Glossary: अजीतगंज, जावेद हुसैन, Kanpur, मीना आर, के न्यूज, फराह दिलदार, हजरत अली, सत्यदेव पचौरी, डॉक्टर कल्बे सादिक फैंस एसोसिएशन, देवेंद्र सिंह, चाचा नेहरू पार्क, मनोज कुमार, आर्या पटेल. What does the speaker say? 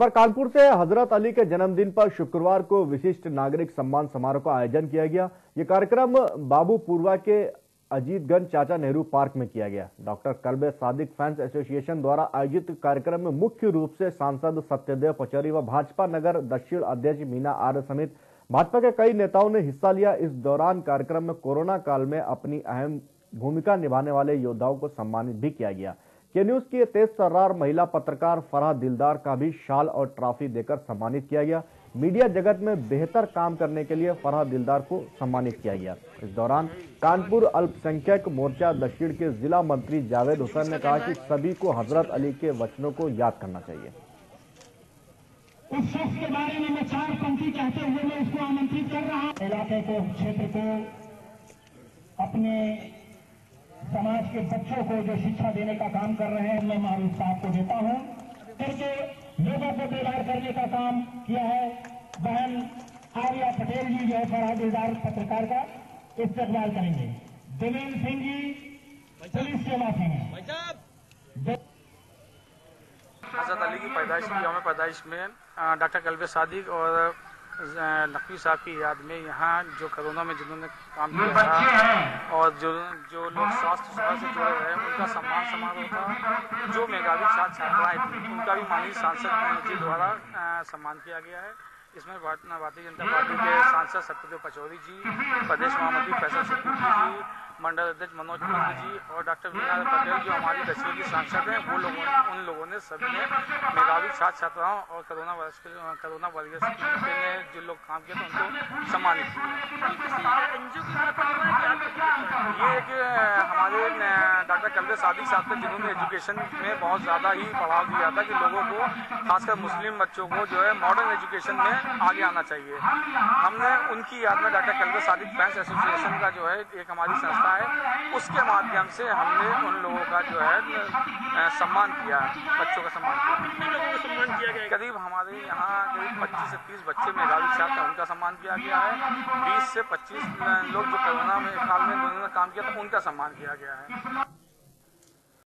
खबर कानपुर से। हजरत अली के जन्मदिन पर शुक्रवार को विशिष्ट नागरिक सम्मान समारोह का आयोजन किया गया। ये कार्यक्रम बाबूपुरवा के अजीतगंज चाचा नेहरू पार्क में किया गया। डॉक्टर कल्बे सादिक फैंस एसोसिएशन द्वारा आयोजित कार्यक्रम में मुख्य रूप से सांसद सत्यदेव पचौरी व भाजपा नगर दक्षिण अध्यक्ष मीना आर समेत भाजपा के कई नेताओं ने हिस्सा लिया। इस दौरान कार्यक्रम में कोरोना काल में अपनी अहम भूमिका निभाने वाले योद्धाओं को सम्मानित भी किया गया। के न्यूज की तेज तर्रार महिला पत्रकार फराह दिलदार का भी शाल और ट्रॉफी देकर सम्मानित किया गया। मीडिया जगत में बेहतर काम करने के लिए फराह दिलदार को सम्मानित किया गया। इस दौरान कानपुर अल्पसंख्यक मोर्चा दक्षिण के जिला मंत्री जावेद हुसैन ने कहा कि सभी को हजरत अली के वचनों को याद करना चाहिए। उस शख्स के बारे में मैं चार पंक्ति कहते हुए मैं इसको आमंत्रित कर रहा हूं। इलाके को, क्षेत्र को, अपने समाज के बच्चों को जो शिक्षा देने का काम कर रहे हैं, मैं मारूफ साहब को देता हूं। करके लोगों को बेदार करने का काम किया है बहन आर्या पटेल जी, जो है फराह दिलदार पत्रकार का इस्तेमाल करेंगे। देवेंद्र सिंह जी पुलिस के माफी में हजरत अली की पैदाइश की यौम पैदाइश में डॉक्टर कल्बे सादिक और नकवी साहब की याद में यहाँ जो कोरोना में जिन्होंने काम किया था और जो लोग स्वास्थ्य सेवा से जुड़े रहे उनका सम्मान समारोह था। जो मेधावी छात्र छात्राएं थी उनका भी माननीय सांसद जी द्वारा सम्मान किया गया है। इसमें भारतीय जनता पार्टी के सांसद सत्यदेव पचौरी जी, प्रदेश महामंत्री जी, मंडल अध्यक्ष मनोज कुमार जी और डॉक्टर मीना आर जो हमारी दक्षिण की सांसद हैं, उन लोगों ने सभी ने मेधावी छात्र छात्राओं और कोरोना वायरस ने जो लोग काम किए थे उनको सम्मानित किया। ये एक हमारे डॉक्टर कल्बे सादिक साहब ने जिन्होंने एजुकेशन में बहुत ज़्यादा ही प्रभाव दिया था कि लोगों को खासकर मुस्लिम बच्चों को जो है मॉडर्न एजुकेशन में आगे आना चाहिए। हमने उनकी याद में डॉक्टर कल्बे सादिक फैंस एसोसिएशन का जो है एक हमारी संस्था है, उसके माध्यम से हमने उन लोगों का जो है सम्मान किया, बच्चों का सम्मान किया। करीब हमारे यहाँ करीब 25 से 30 बच्चे मेधावी छात्र उनका सम्मान किया गया है। 20 से 25 लोग जो कोरोना में काल में जिन्होंने काम किया था उनका सम्मान किया गया है।